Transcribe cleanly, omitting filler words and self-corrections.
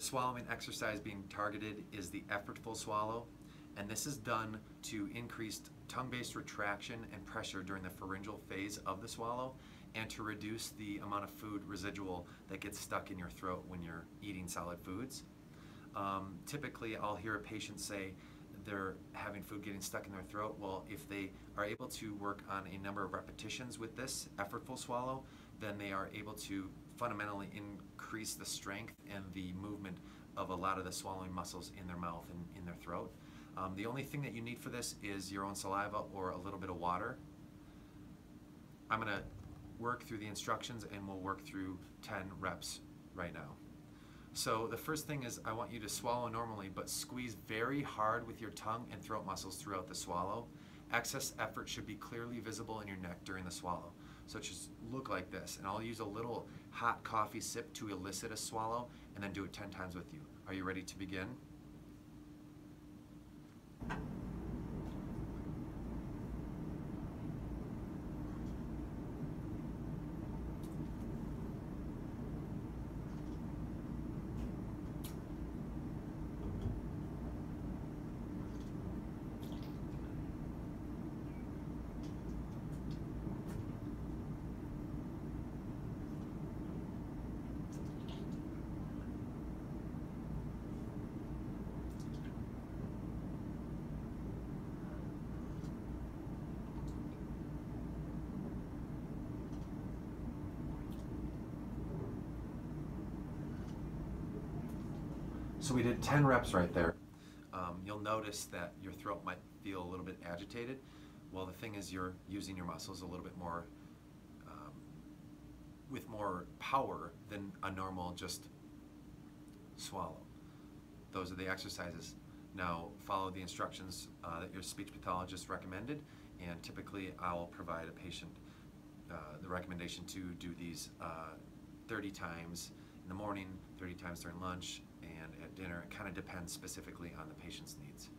The swallowing exercise being targeted is the effortful swallow, and this is done to increase tongue-based retraction and pressure during the pharyngeal phase of the swallow and to reduce the amount of food residual that gets stuck in your throat when you're eating solid foods. Typically, I'll hear a patient say they're having food getting stuck in their throat. Well, if they are able to work on a number of repetitions with this effortful swallow, then they are able to fundamentally increase the strength and the movement of a lot of the swallowing muscles in their mouth and in their throat. The only thing that you need for this is your own saliva or a little bit of water. I'm going to work through the instructions and we'll work through 10 reps right now. So the first thing is I want you to swallow normally, but squeeze very hard with your tongue and throat muscles throughout the swallow. Excess effort should be clearly visible in your neck during the swallow. So just look like this, and I'll use a little hot coffee sip to elicit a swallow, and then do it 10 times with you. Are you ready to begin? So we did 10 reps right there. You'll notice that your throat might feel a little bit agitated. Well, the thing is you're using your muscles a little bit more with more power than a normal just swallow. Those are the exercises. Now follow the instructions that your speech pathologist recommended, and typically I'll provide a patient the recommendation to do these 30 times in the morning, 30 times during lunch, and at dinner. It kind of depends specifically on the patient's needs.